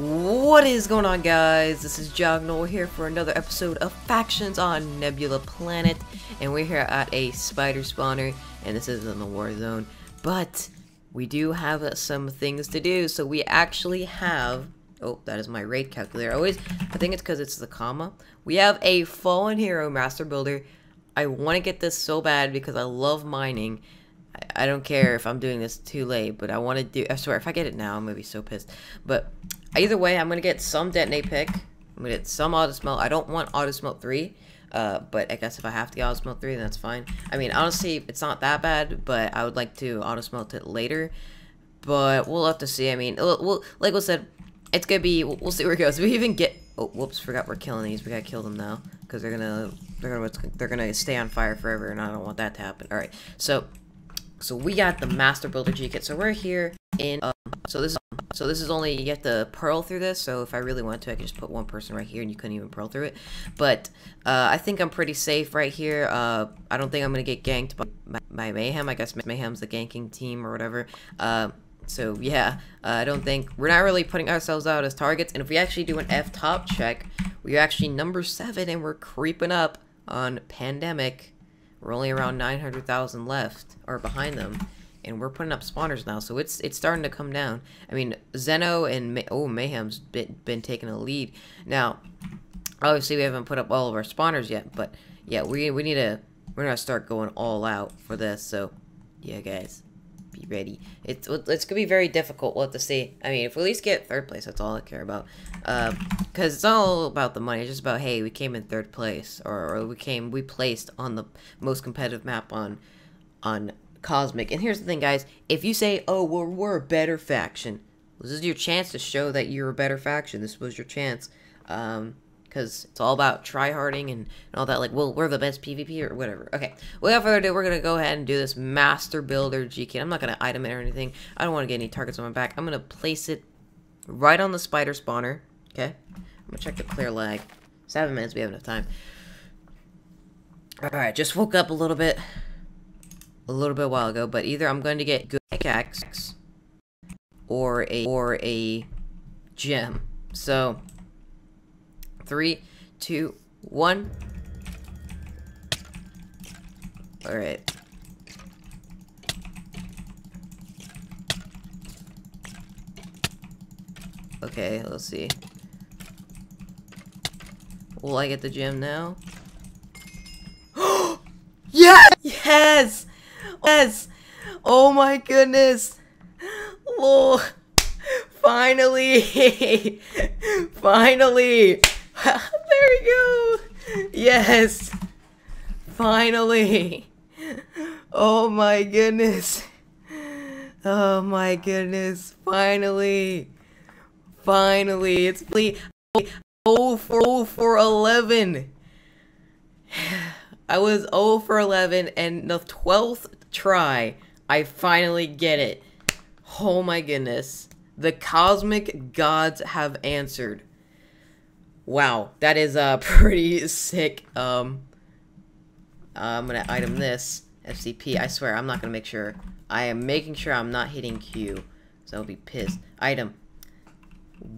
What is going on, guys? This is Jagnole here for another episode of Factions on Nebula Planet, and we're here at a spider spawner, and this is in the war zone, but we do have some things to do. So we actually have, oh, that is my raid calculator. I think it's because it's the comma. We have a fallen hero, Master Builder. I want to get this so bad because I love mining. I don't care if I'm doing this too late, but I want to do, I swear, if I get it now, I'm going to be so pissed. But either way, I'm going to get some detonate pick. I'm going to get some auto smelt. I don't want auto smelt 3, but I guess if I have to get auto smelt 3, then that's fine. I mean, honestly, it's not that bad, but I would like to auto smelt it later. But we'll have to see. I mean, we'll, like I said, it's going to be, we'll see where it goes. We even get, oh, whoops, forgot we're killing these. We got to kill them now because they're going to stay on fire forever, and I don't want that to happen. All right. So we got the Master Builder G kit. So we're here in so this is only, you have to pearl through this. So if I really want to, I can just put one person right here, and you couldn't even pearl through it. But I think I'm pretty safe right here. I don't think I'm gonna get ganked by Mayhem. I guess Mayhem's the ganking team or whatever. So yeah, I don't think we're not really putting ourselves out as targets. And if we actually do an F top check, we're actually number 7, and we're creeping up on Pandemic. We're only around 900,000 left, or behind them, and we're putting up spawners now, so it's starting to come down. I mean, Zeno and Mayhem's been taking a lead. Now, obviously we haven't put up all of our spawners yet, but yeah, we're gonna start going all out for this. So yeah, guys, be ready. It's gonna be very difficult. We'll have to see. I mean, if we at least get 3rd place, that's all I care about. Because it's all about the money. It's just about, hey, we came in 3rd place, or we placed on the most competitive map on Cosmic. And here's the thing, guys. If you say, oh, well, we're a better faction, well, this is your chance to show that you're a better faction. This was your chance. Because it's all about tryharding and all that, like, well, we're the best PvP or whatever. Okay, without further ado, we're going to go ahead and do this Master Builder GK. I'm not going to item it or anything. I don't want to get any targets on my back. I'm going to place it right on the spider spawner. Okay, I'm going to check the clear lag. 7 minutes, we have enough time. Alright, just woke up a little bit while ago, but either I'm going to get good pickaxe or a gem. So 3, 2, 1. All right. Okay, let's see. Will I get the gem now? Yes! Yes! Yes! Oh my goodness! Whoa! Finally! Finally! There we go! Yes! Finally! Oh my goodness! Oh my goodness! Finally! Finally! It's 0 for 11! I was 0 for 11, and the 12th try, I finally get it. Oh my goodness. The cosmic gods have answered. Wow, that is pretty sick. I'm gonna item this FCP. I swear, I'm not gonna make sure. I am making sure I'm not hitting Q, so I'll be pissed. Item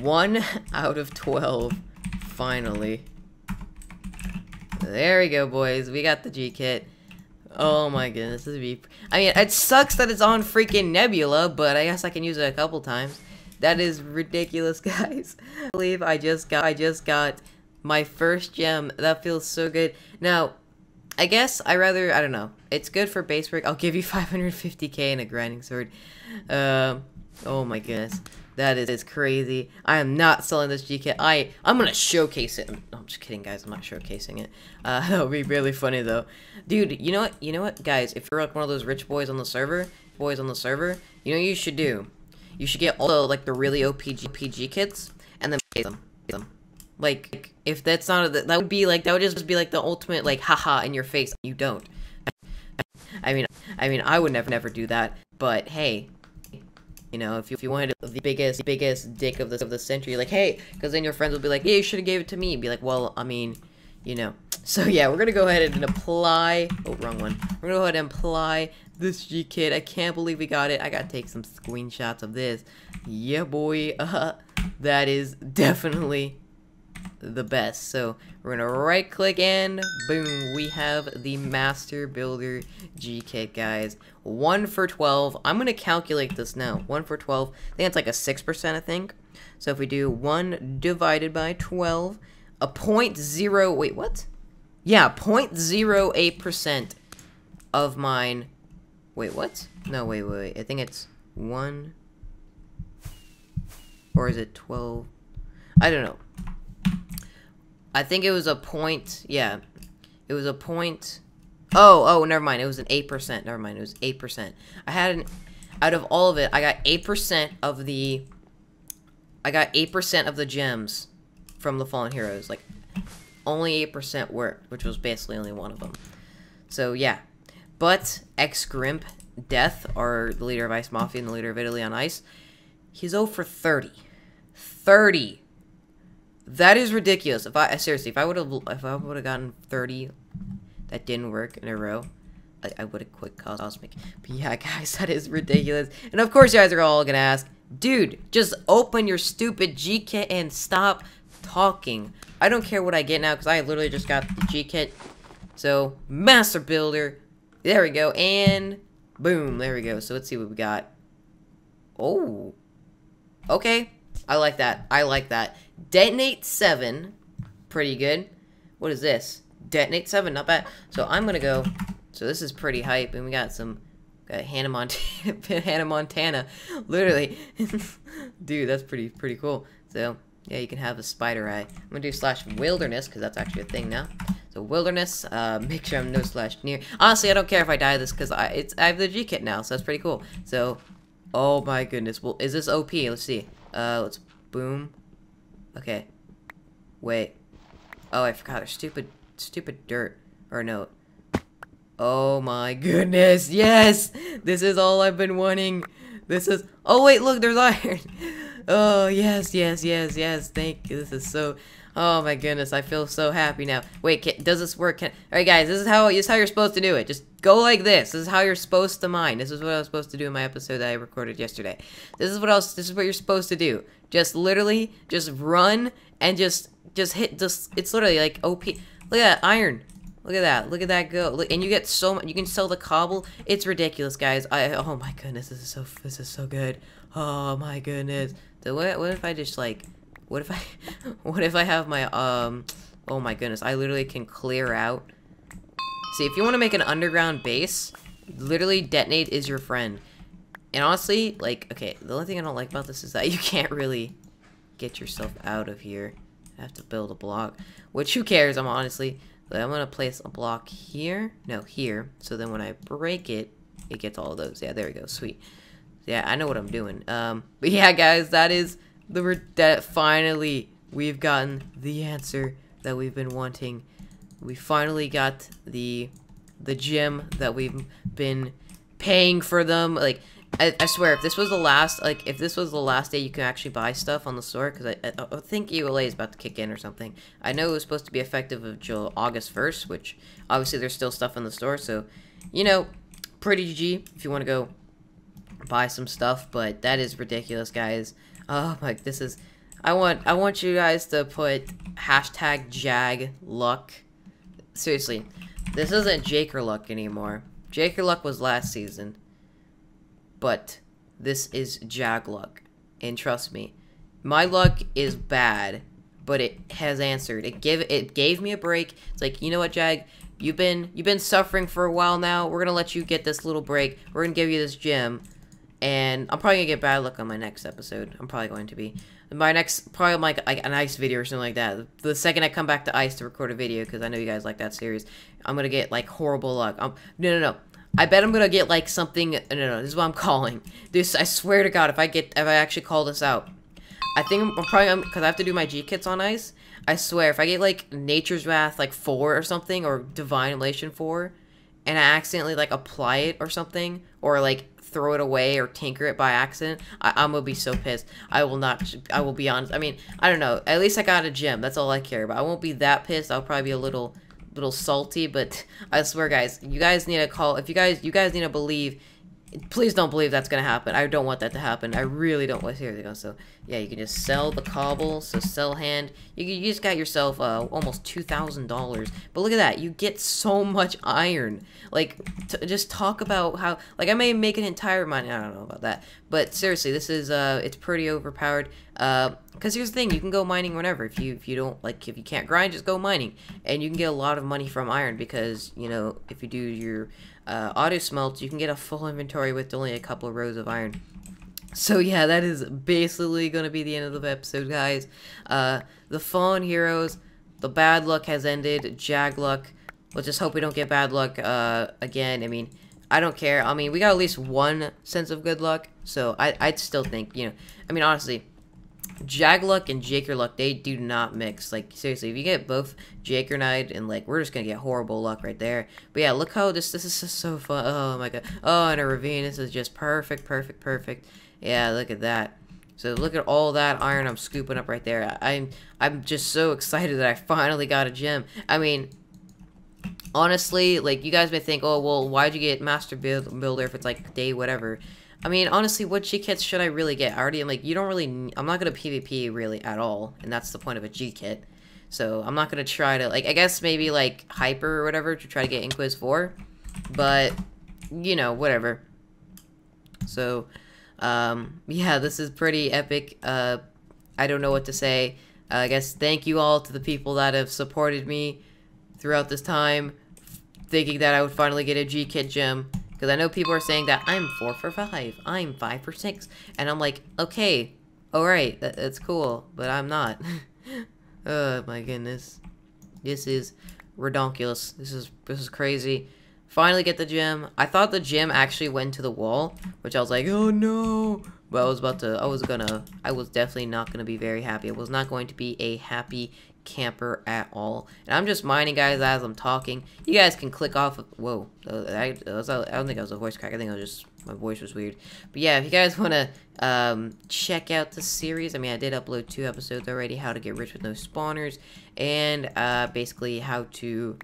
1 out of 12. Finally, there we go, boys. We got the G kit. Oh my goodness, this would be. I mean, it sucks that it's on freaking Nebula, but I guess I can use it a couple times. That is ridiculous, guys. I believe I just got my first gem. That feels so good. Now, I guess I don't know. It's good for base work. I'll give you 550k and a grinding sword. Oh my goodness. That is crazy. I am not selling this G kit. I'm gonna showcase it. No, I'm just kidding, guys. I'm not showcasing it. That would be really funny though. Dude, you know what? You know what, guys? If you're like one of those rich boys on the server, you know what you should do? You should get also like the really OPG kits and then pay them. Like if that's not a, that would just be like the ultimate like haha in your face. You don't. I mean I would never do that. But hey, you know, if you wanted the biggest dick of the century, like hey, because then your friends will be like, yeah, you should have gave it to me. And be like, well, I mean, you know. So yeah, we're gonna go ahead and apply. Oh, wrong one. We're gonna go ahead and apply this G kit. I can't believe we got it. I gotta take some screenshots of this. Yeah, boy. that is definitely the best. So we're gonna right click and boom, we have the Master Builder G kit, guys. 1 for 12. I'm gonna calculate this now. 1 for 12. I think it's like a 6%, I think. So if we do 1 divided by 12, a 0.0. Wait, what? Yeah, 0.08% of mine. Wait, what? No, wait. I think it's 1. Or is it 12? I don't know. I think it was a point, yeah. It was a point. Oh, never mind. It was an 8%. Never mind. It was 8%. I had out of all of it, I got 8% of the, I got 8% of the gems from the Fallen Heroes. Like, only 8% worked, which was basically only one of them. So, yeah. But ex-Grimp Death, or the leader of Ice Mafia and the leader of Italy on Ice, he's 0 for 30. 30! That is ridiculous. If I seriously, if I would have gotten 30 that didn't work in a row, I would have quit Cosmic. But yeah, guys, that is ridiculous. And of course, you guys are all gonna ask, dude, just open your stupid G kit and stop talking. I don't care what I get now because I literally just got the G kit. So Master Builder, there we go, and boom, there we go. So let's see what we got. Oh, okay. I like that. I like that. Detonate 7. Pretty good. What is this? Detonate 7. Not bad. So I'm going to go. So this is pretty hype. And we got some. Got Hannah Montana. Hannah Montana. Literally. Dude, that's pretty cool. So, yeah, you can have a spider eye. I'm going to do /wilderness because that's actually a thing now. So wilderness. Make sure I'm no slash near. Honestly, I don't care if I die this because I have the G kit now. So that's pretty cool. So, oh my goodness. Well, is this OP? Let's see. Let's boom. Okay. Wait. Oh, I forgot our stupid dirt. Or no. Oh my goodness. Yes! This is all I've been wanting. This is... Oh, wait, look, there's iron. Oh, yes. Thank you. This is so... Oh my goodness, I feel so happy now. Wait, does this work? Alright, guys, this is how you're supposed to do it. Just go like this. This is how you're supposed to mine. This is what I was supposed to do in my episode that I recorded yesterday. This is what you're supposed to do. Just literally, just run and just hit. Just it's literally like OP. Look at that iron. Look at that. Look at that go. Look, and you get so much. You can sell the cobble. It's ridiculous, guys. Oh my goodness, this is so good. Oh my goodness. So what if I just like. What if I have my, oh my goodness, I literally can clear out. See, if you want to make an underground base, literally detonate is your friend. And honestly, like, okay, the only thing I don't like about this is that you can't really get yourself out of here. I have to build a block, which who cares, I'm honestly. But I'm going to place a block here, no, here, so then when I break it, it gets all of those. Yeah, there we go, sweet. Yeah, I know what I'm doing. But yeah, guys, that is... that finally we've gotten the answer that we've been wanting. We finally got the gem that we've been paying for them. Like I swear, if this was the last, like if this was the last day you can actually buy stuff on the store, because I think ELA is about to kick in or something. I know it was supposed to be effective of August 1st, which obviously there's still stuff in the store. So you know, pretty GG if you want to go buy some stuff. But that is ridiculous, guys. Oh my! This is. I want you guys to put #JagLuck. Seriously, this isn't JakerLuck anymore. JakerLuck was last season, but this is JagLuck, and trust me, my luck is bad, but it has answered. It gave me a break. It's like, you know what, Jag, you've been suffering for a while now. We're gonna let you get this little break. We're gonna give you this gem. And I'm probably going to get bad luck on my next episode. I'm probably going to be. My next, probably like an ice video or something like that. The second I come back to ice to record a video, because I know you guys like that series, I'm going to get like horrible luck. No. I bet I'm going to get like something. No, this is what I'm calling. This, I swear to God, if I actually call this out. I think I'm probably, because I have to do my G kits on ice. I swear, if I get like Nature's Wrath like 4 or something, or Divine Elation 4, and I accidentally like apply it or something, or like throw it away or tinker it by accident, I'm gonna be so pissed. I will be honest. I mean, I don't know. At least I got a gem. That's all I care about. I won't be that pissed. I'll probably be a little salty, but I swear, guys, you guys need to call. If you guys need to believe, please don't believe that's gonna happen. I don't want that to happen. I really don't. Seriously, so Yeah, you can just sell the cobble, so sell hand. You just got yourself almost $2,000. But look at that, you get so much iron. Like, just talk about how, like, I may make an entire mine. I don't know about that. But seriously, this is, it's pretty overpowered. Because here's the thing, you can go mining whenever. If you don't, like, if you can't grind, just go mining. And you can get a lot of money from iron because, you know, if you do your auto smelt, you can get a full inventory with only a couple of rows of iron. So yeah, that is basically going to be the end of the episode, guys. The Fallen Heroes, the bad luck has ended, Jagluck, let's just hope we don't get bad luck again. I mean, I don't care. I mean, we got at least one sense of good luck, so I'd still think, you know, I mean, honestly, Jagluck and Jakerluck, they do not mix. Like, seriously, if you get both Jakernied and, like, we're just gonna get horrible luck right there. But yeah, look how this is just so fun. Oh my god. Oh, and a ravine. This is just perfect, perfect, perfect. Yeah, look at that. So look at all that iron I'm scooping up right there. I'm just so excited that I finally got a gem. I mean, honestly, like, you guys may think, oh, well, why'd you get Master Builder if it's, like, day whatever? I mean, honestly, what G-Kits should I really get? I already am, like, you don't really... I'm not going to PvP, really, at all. And that's the point of a G-Kit. So, I'm not going to try to... Like, I guess maybe, like, Hyper or whatever to try to get Inquis 4. But, you know, whatever. So, yeah, this is pretty epic. I don't know what to say. I guess thank you all to the people that have supported me throughout this time, thinking that I would finally get a G-Kit gem. Because I know people are saying that I'm 4 for 5, I'm 5 for 6. And I'm like, okay, alright, that's cool, but I'm not. Oh my goodness. This is redonkulous. This is crazy. Finally get the gem. I thought the gem actually went to the wall, which I was like, oh no. But I was definitely not gonna be very happy. I was not going to be a happy camper at all. And I'm just mining, guys, as I'm talking. You guys can click off of, whoa, I don't think I was a voice crack. I think I was just, my voice was weird. But yeah, if you guys want to check out the series, I mean, I did upload 2 episodes already, how to get rich with no spawners, and basically how to,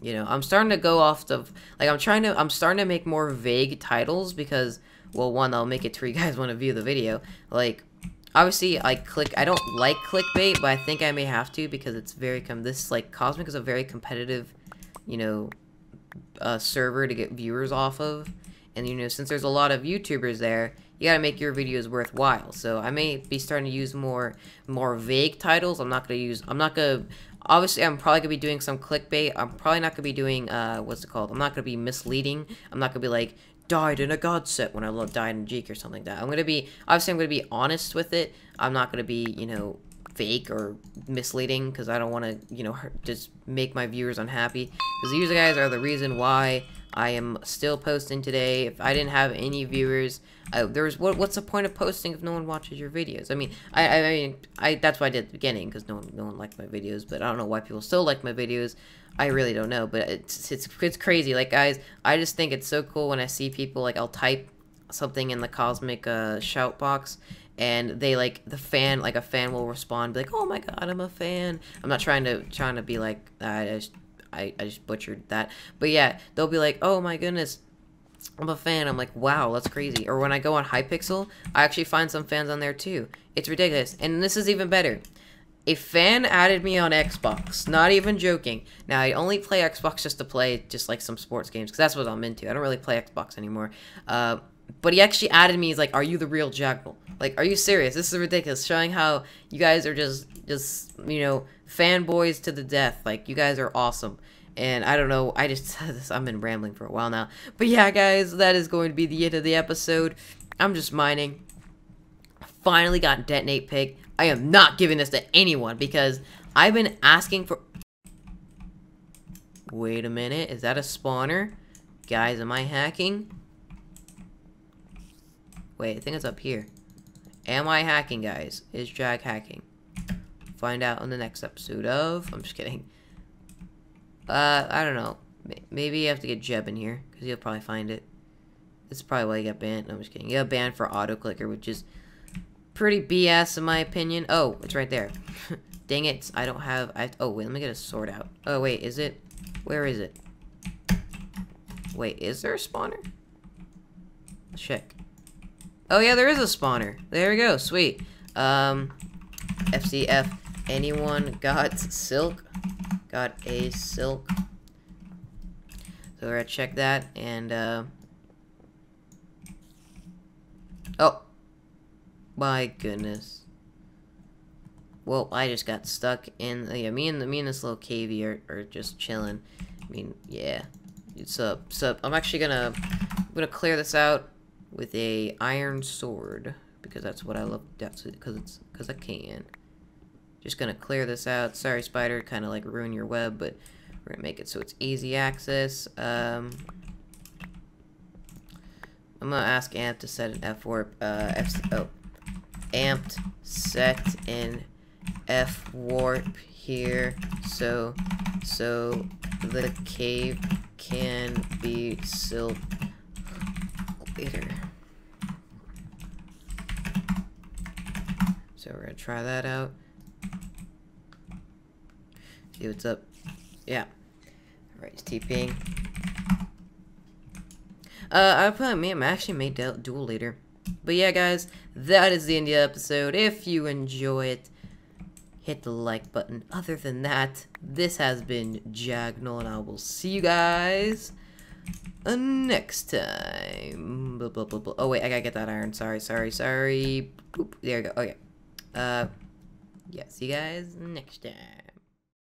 you know, I'm starting to go off of, like, I'm starting to make more vague titles because, well, one, I'll make it to where you guys want to view the video, like, obviously, I don't like clickbait, but I think I may have to because it's very, Cosmic is a very competitive, you know, server to get viewers off of. And, you know, since there's a lot of YouTubers there, you gotta make your videos worthwhile. So I may be starting to use more vague titles. Obviously, I'm probably gonna be doing some clickbait. I'm probably not gonna be doing, what's it called? I'm not gonna be misleading. I'm not gonna be like, died in a god set when I died in Jeek or something like that. I'm gonna be honest with it. I'm not gonna be, you know, fake or misleading because I don't want to, you know, just make my viewers unhappy. Because you guys are the reason why I am still posting today. If I didn't have any viewers, what's the point of posting if no one watches your videos? I mean, I that's what I did at the beginning because no one liked my videos. But I don't know why people still like my videos. I really don't know, but it's crazy. Like, guys, I just think it's so cool when I see people, like, I'll type something in the Cosmic shout box, and they, like, a fan will respond, be like, oh my god, I'm a fan. I'm not trying to be like, I just butchered that. But yeah, they'll be like, oh my goodness, I'm a fan. I'm like, wow, that's crazy. Or when I go on Hypixel, I actually find some fans on there too. It's ridiculous. And this is even better. A fan added me on Xbox, not even joking. Now, I only play Xbox just to play just, like, some sports games, because that's what I'm into. I don't really play Xbox anymore. But he actually added me. He's like, are you the real Jagnole? Like, are you serious? This is ridiculous, showing how you guys are just, you know, fanboys to the death. Like, you guys are awesome. And I don't know, I've been rambling for a while now. But yeah, guys, that is going to be the end of the episode. I'm just mining. Finally got Detonate Pig. I am not giving this to anyone because I've been asking for... Wait a minute, is that a spawner? Guys, am I hacking? Wait, I think it's up here. Am I hacking, guys? Is Jag hacking? Find out on the next episode of... I'm just kidding. I don't know. Maybe you have to get Jeb in here because he'll probably find it. This is probably why he got banned. No, I'm just kidding. He got banned for auto-clicker, which is... pretty BS in my opinion. Oh, it's right there. Dang it, I don't have... oh, wait, let me get a sword out. Oh, wait, is it? Where is it? Wait, is there a spawner? Check. Oh yeah, there is a spawner. There we go, sweet. FCF, anyone got silk? Got a silk. So we're gonna check that, and oh! My goodness. Well, I just got stuck in... yeah, me and this little cavey are just chilling. I mean, yeah. Sup. I'm actually gonna... I'm gonna clear this out with a iron sword. Because that's what I love... Because I can. Just gonna clear this out. Sorry, spider. Kind of like ruin your web, but... We're gonna make it so it's easy access. I'm gonna ask Amp to set an F4... Amp set an F warp here so the cave can be silk later. So we're gonna try that out. See what's up. Yeah. Alright, he's TPing. I probably actually may duel later. But yeah, guys, that is the end of the episode. If you enjoy it, hit the like button. Other than that, this has been Jagnole, and I will see you guys next time. Blah, blah, blah, blah. Oh, wait, I gotta get that iron. Sorry. Boop, there we go. Okay. Yeah, see you guys next time.